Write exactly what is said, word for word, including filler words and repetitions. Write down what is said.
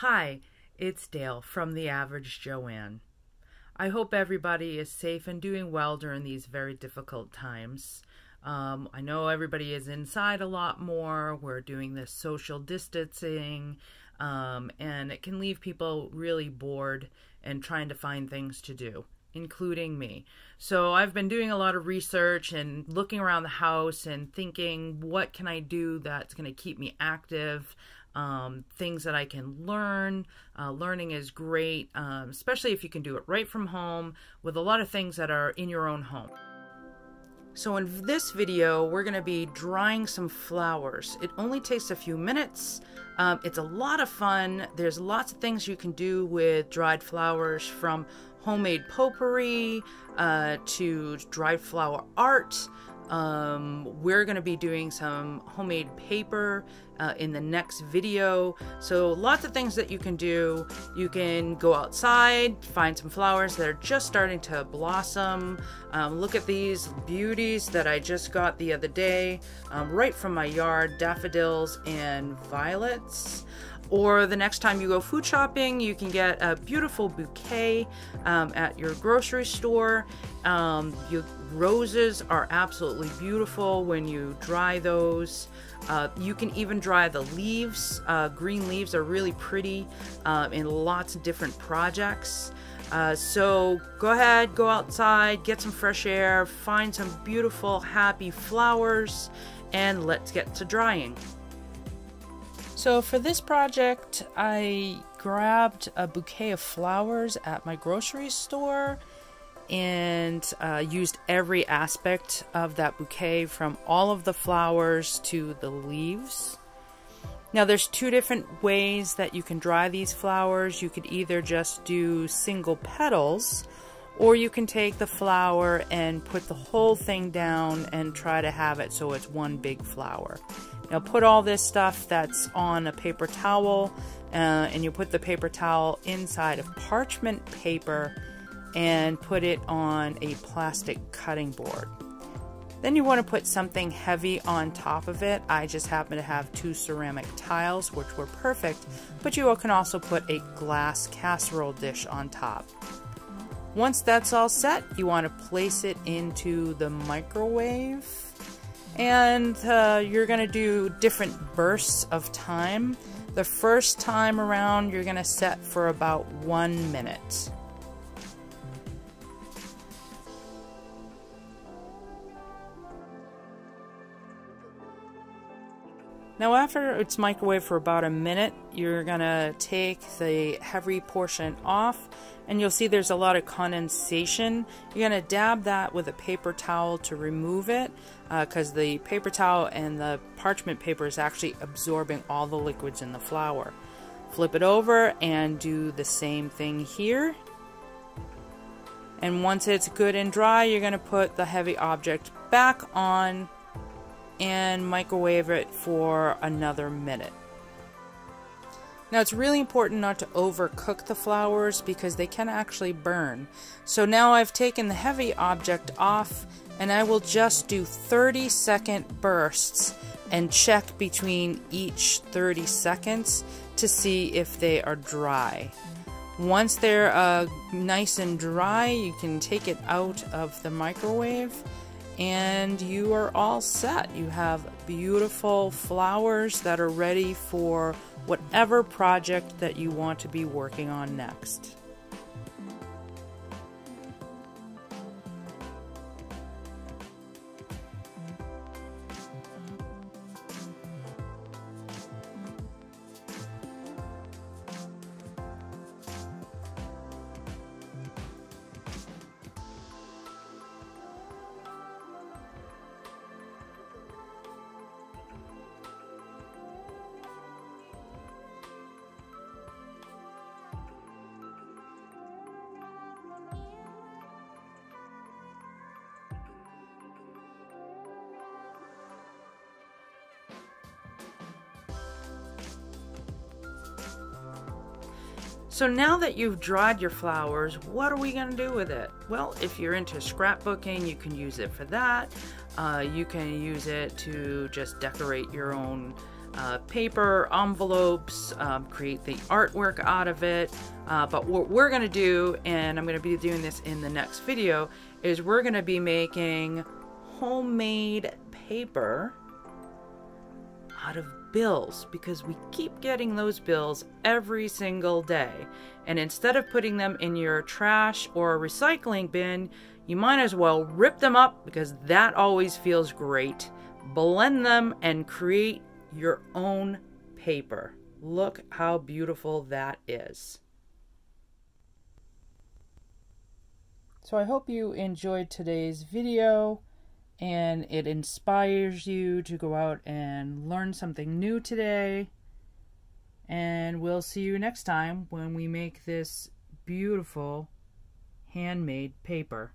Hi, it's Dale from The Average Joanne. I hope everybody is safe and doing well during these very difficult times. Um, I know everybody is inside a lot more. We're doing this social distancing, um, and it can leave people really bored and trying to find things to do, including me. So I've been doing a lot of research and looking around the house and thinking, what can I do that's going to keep me active? Um, things that I can learn. Uh, learning is great, um, especially if you can do it right from home with a lot of things that are in your own home. So in this video, we're going to be drying some flowers. It only takes a few minutes. Um, it's a lot of fun. There's lots of things you can do with dried flowers, from homemade potpourri uh, to dried flower art. Um, we're going to be doing some homemade paper uh, in the next video. So lots of things that you can do. You can go outside, find some flowers that are just starting to blossom. Um, look at these beauties that I just got the other day, um, right from my yard, daffodils and violets. Or the next time you go food shopping, you can get a beautiful bouquet um, at your grocery store. Um, your roses are absolutely beautiful when you dry those. Uh, you can even dry the leaves. Uh, green leaves are really pretty uh, in lots of different projects. Uh, so go ahead, go outside, get some fresh air, find some beautiful, happy flowers, and let's get to drying. So for this project, I grabbed a bouquet of flowers at my grocery store and uh, used every aspect of that bouquet, from all of the flowers to the leaves. Now there's two different ways that you can dry these flowers. You could either just do single petals, or you can take the flower and put the whole thing down and try to have it so it's one big flower. Now put all this stuff that's on a paper towel, uh, and you put the paper towel inside of parchment paper and put it on a plastic cutting board. Then you want to put something heavy on top of it. I just happen to have two ceramic tiles, which were perfect, but you can also put a glass casserole dish on top. Once that's all set, you want to place it into the microwave. And uh, you're going to do different bursts of time. The first time around, you're going to set for about one minute. Now after it's microwaved for about a minute, you're going to take the heavy portion off, and you'll see there's a lot of condensation. You're going to dab that with a paper towel to remove it, because uh, the paper towel and the parchment paper is actually absorbing all the liquids in the flour. Flip it over and do the same thing here. And once it's good and dry, you're going to put the heavy object back on and microwave it for another minute. Now it's really important not to overcook the flowers, because they can actually burn. So now I've taken the heavy object off, and I will just do thirty second bursts and check between each thirty seconds to see if they are dry. Once they're uh, nice and dry, you can take it out of the microwave, and you are all set. You have beautiful flowers that are ready for whatever project that you want to be working on next. So now that you've dried your flowers, what are we going to do with it? Well, if you're into scrapbooking, you can use it for that. Uh, you can use it to just decorate your own uh, paper envelopes, um, create the artwork out of it. Uh, but what we're going to do, and I'm going to be doing this in the next video, is we're going to be making homemade paper out of bills, because we keep getting those bills every single day. And instead of putting them in your trash or recycling bin, you might as well rip them up, because that always feels great. Blend them and create your own paper. Look how beautiful that is. So I hope you enjoyed today's video and it inspires you to go out and learn something new today. And we'll see you next time when we make this beautiful handmade paper.